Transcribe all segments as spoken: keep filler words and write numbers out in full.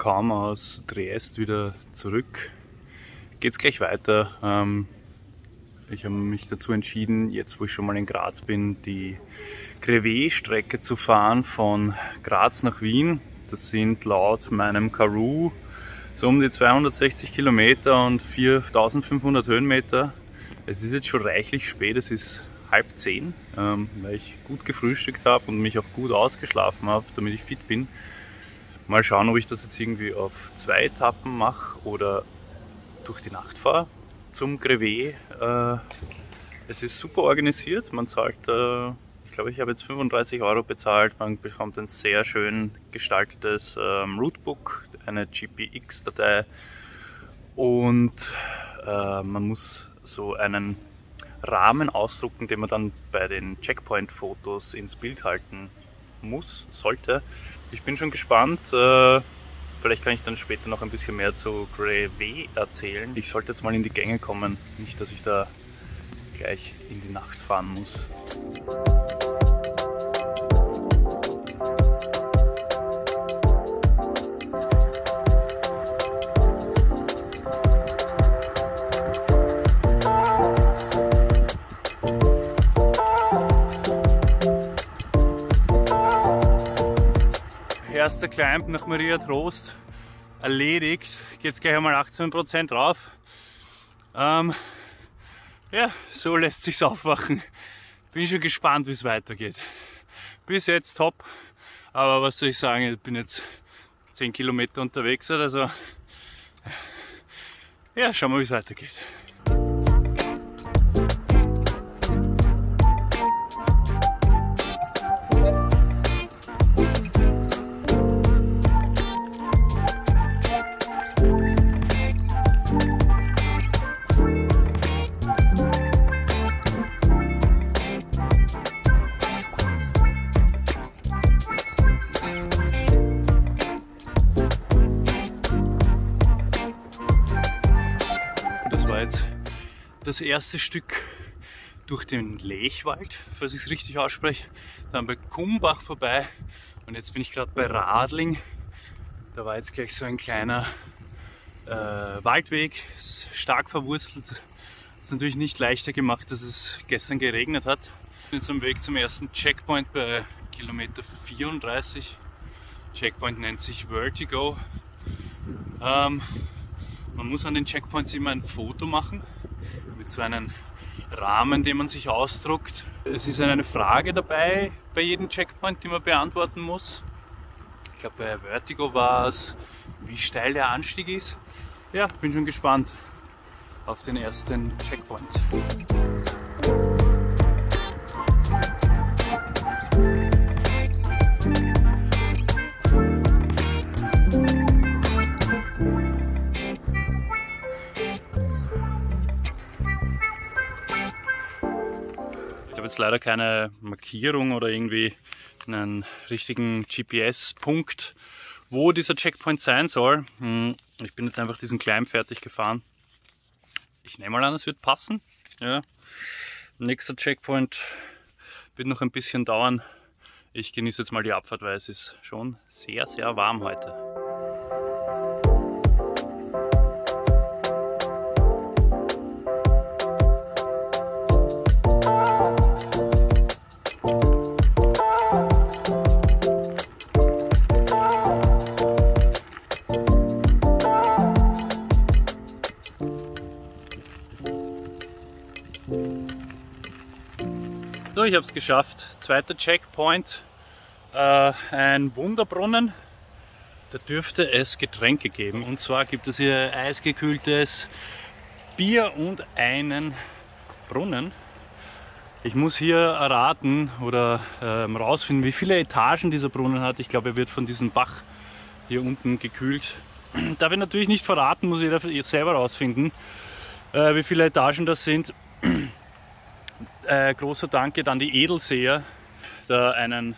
kaum aus Triest wieder zurück, geht's gleich weiter. Ähm, ich habe mich dazu entschieden, jetzt wo ich schon mal in Graz bin, die Grevet-Strecke zu fahren von Graz nach Wien. Das sind laut meinem Karoo so um die zweihundertsechzig Kilometer und viertausendfünfhundert Höhenmeter. Es ist jetzt schon reichlich spät, es ist halb zehn, ähm, weil ich gut gefrühstückt habe und mich auch gut ausgeschlafen habe, damit ich fit bin. Mal schauen, ob ich das jetzt irgendwie auf zwei Etappen mache oder durch die Nacht fahre zum Grevet. Äh, es ist super organisiert, man zahlt, äh, ich glaube, ich habe jetzt fünfunddreißig Euro bezahlt, man bekommt ein sehr schön gestaltetes ähm, Routebook, eine G P X-Datei und äh, man muss so einen Rahmen ausdrucken, den man dann bei den Checkpoint-Fotos ins Bild halten muss, sollte. Ich bin schon gespannt, vielleicht kann ich dann später noch ein bisschen mehr zu Grevet erzählen. Ich sollte jetzt mal in die Gänge kommen, nicht dass ich da gleich in die Nacht fahren muss. Erster Climb nach Maria Trost erledigt, geht es gleich einmal achtzehn Prozent drauf. Ähm, ja, so lässt sich's aufwachen. Bin schon gespannt, wie es weitergeht. Bis jetzt top, aber was soll ich sagen, ich bin jetzt zehn Kilometer unterwegs oder so. Ja, schauen wir, wie es weitergeht. Das erste Stück durch den Lechwald, falls ich es richtig ausspreche, dann bei Kumbach vorbei und jetzt bin ich gerade bei Radling. Da war jetzt gleich so ein kleiner äh, Waldweg, ist stark verwurzelt. Ist natürlich nicht leichter gemacht, dass es gestern geregnet hat. Ich bin jetzt am Weg zum ersten Checkpoint bei Kilometer vierunddreißig. Checkpoint nennt sich Vertigo. Ähm, man muss an den Checkpoints immer ein Foto machen. Mit so einem Rahmen, den man sich ausdruckt. Es ist eine Frage dabei bei jedem Checkpoint, die man beantworten muss. Ich glaube, bei Vertigo war es, wie steil der Anstieg ist. Ja, bin schon gespannt auf den ersten Checkpoint. Leider keine Markierung oder irgendwie einen richtigen G P S-Punkt, wo dieser Checkpoint sein soll. Ich bin jetzt einfach diesen Climb fertig gefahren. Ich nehme mal an, es wird passen. Ja. Nächster Checkpoint wird noch ein bisschen dauern. Ich genieße jetzt mal die Abfahrt, weil es ist schon sehr, sehr warm heute. So, ich habe es geschafft. Zweiter Checkpoint, äh, ein Wunderbrunnen. Da dürfte es Getränke geben. Und zwar gibt es hier eisgekühltes Bier und einen Brunnen. Ich muss hier erraten oder ähm, rausfinden, wie viele Etagen dieser Brunnen hat. Ich glaube, er wird von diesem Bach hier unten gekühlt. Darf ich natürlich nicht verraten, muss jeder selber rausfinden, äh, wie viele Etagen das sind. Äh, großer Dank geht an die Edelseher, da einen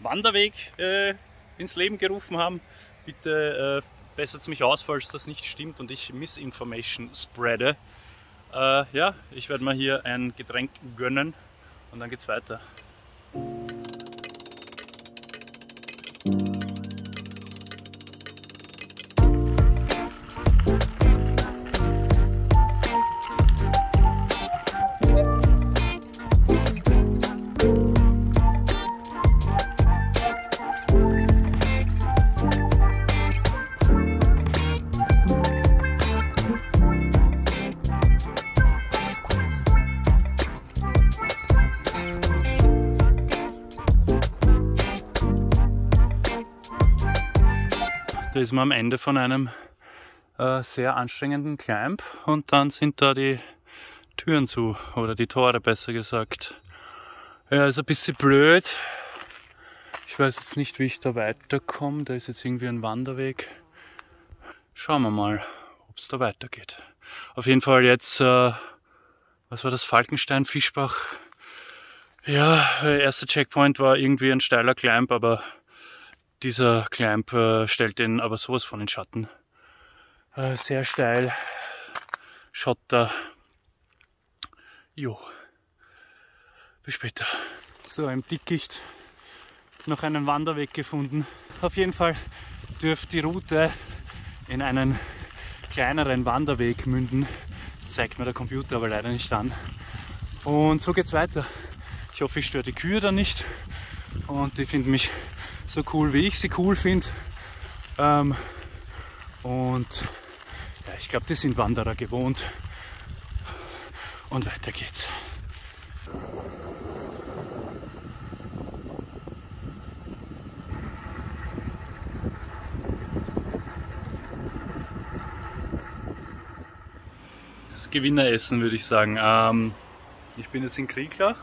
Wanderweg äh, ins Leben gerufen haben. Bitte äh, bessert mich aus, falls das nicht stimmt und ich Misinformation spreade. Äh, ja, ich werde mir hier ein Getränk gönnen und dann geht's weiter. Da ist man am Ende von einem äh, sehr anstrengenden Climb und dann sind da die Türen zu, oder die Tore besser gesagt. Ja, ist ein bisschen blöd. Ich weiß jetzt nicht, wie ich da weiterkomme. Da ist jetzt irgendwie ein Wanderweg. Schauen wir mal, ob es da weitergeht. Auf jeden Fall jetzt, äh, was war das? Falkenstein, Fischbach. Ja, der erste Checkpoint war irgendwie ein steiler Climb, aber dieser Climb äh, stellt den aber sowas von in den Schatten. Äh, sehr steil. Schotter. Jo. Bis später. So, im Dickicht noch einen Wanderweg gefunden. Auf jeden Fall dürfte die Route in einen kleineren Wanderweg münden. Das zeigt mir der Computer aber leider nicht an. Und so geht's weiter. Ich hoffe, ich störe die Kühe dann nicht und die finden mich so cool, wie ich sie cool finde. Ähm, und ja, ich glaube, die sind Wanderer gewohnt. Und weiter geht's. Das Gewinneressen würde ich sagen. Ähm, ich bin jetzt in Krieglach,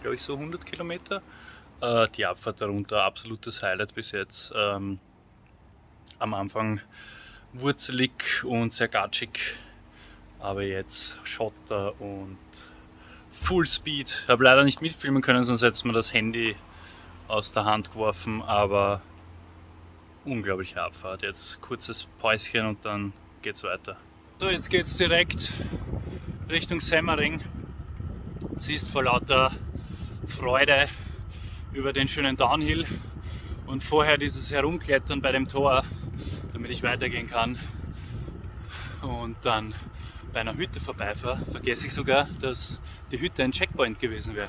glaube ich so hundert Kilometer. Äh, die Abfahrt darunter, absolutes Highlight bis jetzt. Ähm, am Anfang wurzelig und sehr gatschig, aber jetzt Schotter und Full Speed. Ich habe leider nicht mitfilmen können, sonst hätte man das Handy aus der Hand geworfen, aber unglaubliche Abfahrt. Jetzt kurzes Päuschen und dann geht's weiter. So, jetzt geht es direkt Richtung Semmering. Siehst vor lauter Freude über den schönen Downhill und vorher dieses Herumklettern bei dem Tor, damit ich weitergehen kann. Und dann bei einer Hütte vorbeifahre, vergesse ich sogar, dass die Hütte ein Checkpoint gewesen wäre.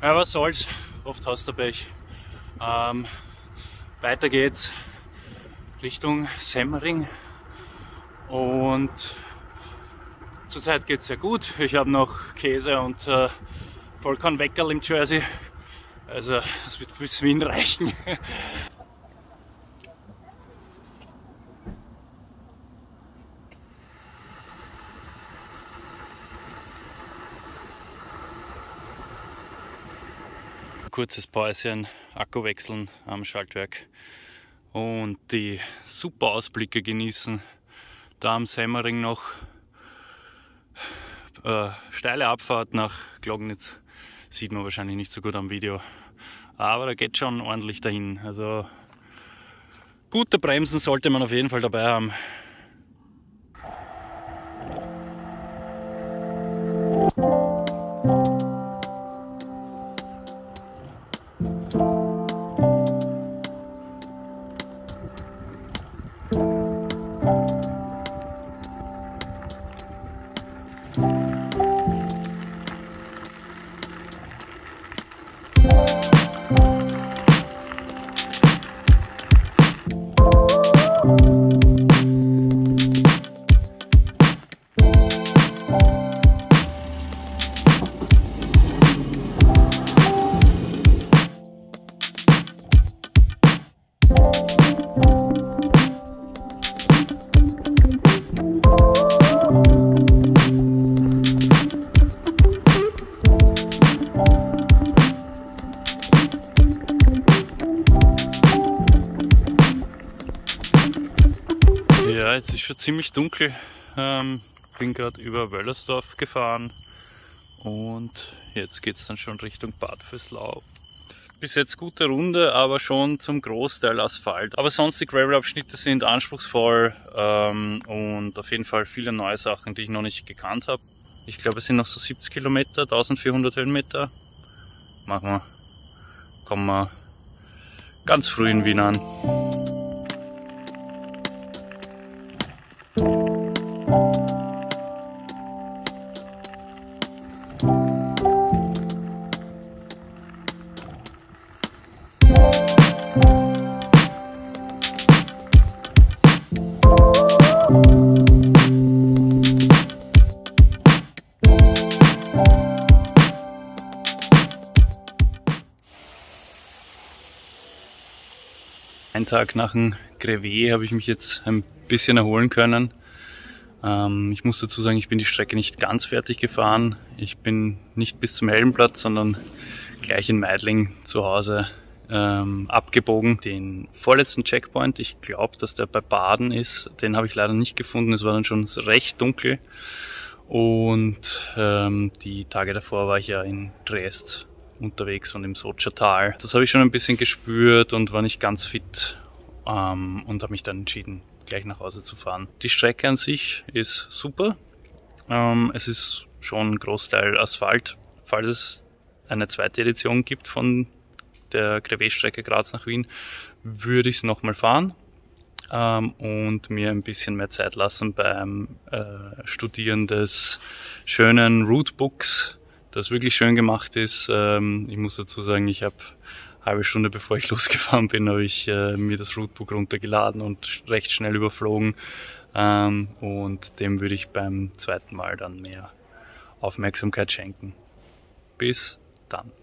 Ja, was soll's, oft hast du Pech. Ähm, weiter geht's Richtung Semmering. Und zurzeit geht es sehr gut. Ich habe noch Käse und äh, Vollkornweckerl im Jersey. Also es wird bis Wien reichen. Kurzes Päuschen, Akku wechseln am Schaltwerk und die super Ausblicke genießen. Da am Semmering noch äh, steile Abfahrt nach Gloggnitz. Sieht man wahrscheinlich nicht so gut am Video. Aber da geht schon ordentlich dahin. Also gute Bremsen sollte man auf jeden Fall dabei haben. Jetzt ist schon ziemlich dunkel. Ähm, bin gerade über Wöllersdorf gefahren und jetzt geht es dann schon Richtung Bad Fischau. Bis jetzt gute Runde, aber schon zum Großteil Asphalt. Aber sonst die Gravel-Abschnitte sind anspruchsvoll ähm, und auf jeden Fall viele neue Sachen, die ich noch nicht gekannt habe. Ich glaube, es sind noch so siebzig Kilometer, eintausendvierhundert Höhenmeter. Machen wir, kommen wir ganz früh in Wien an. Tag nach dem Grevet habe ich mich jetzt ein bisschen erholen können. Ähm, ich muss dazu sagen, ich bin die Strecke nicht ganz fertig gefahren. Ich bin nicht bis zum Heldenplatz, sondern gleich in Meidling zu Hause ähm, abgebogen. Den vorletzten Checkpoint, ich glaube, dass der bei Baden ist, den habe ich leider nicht gefunden. Es war dann schon recht dunkel. Und ähm, die Tage davor war ich ja in Triest unterwegs und im Sochertal. Das habe ich schon ein bisschen gespürt und war nicht ganz fit ähm, und habe mich dann entschieden, gleich nach Hause zu fahren. Die Strecke an sich ist super. Ähm, es ist schon ein Großteil Asphalt. Falls es eine zweite Edition gibt von der Grevet-Strecke Graz nach Wien, würde ich es nochmal fahren ähm, und mir ein bisschen mehr Zeit lassen beim äh, Studieren des schönen Routebooks, das wirklich schön gemacht ist. Ich muss dazu sagen, ich habe eine halbe Stunde bevor ich losgefahren bin, habe ich mir das Routebook runtergeladen und recht schnell überflogen. Und dem würde ich beim zweiten Mal dann mehr Aufmerksamkeit schenken. Bis dann.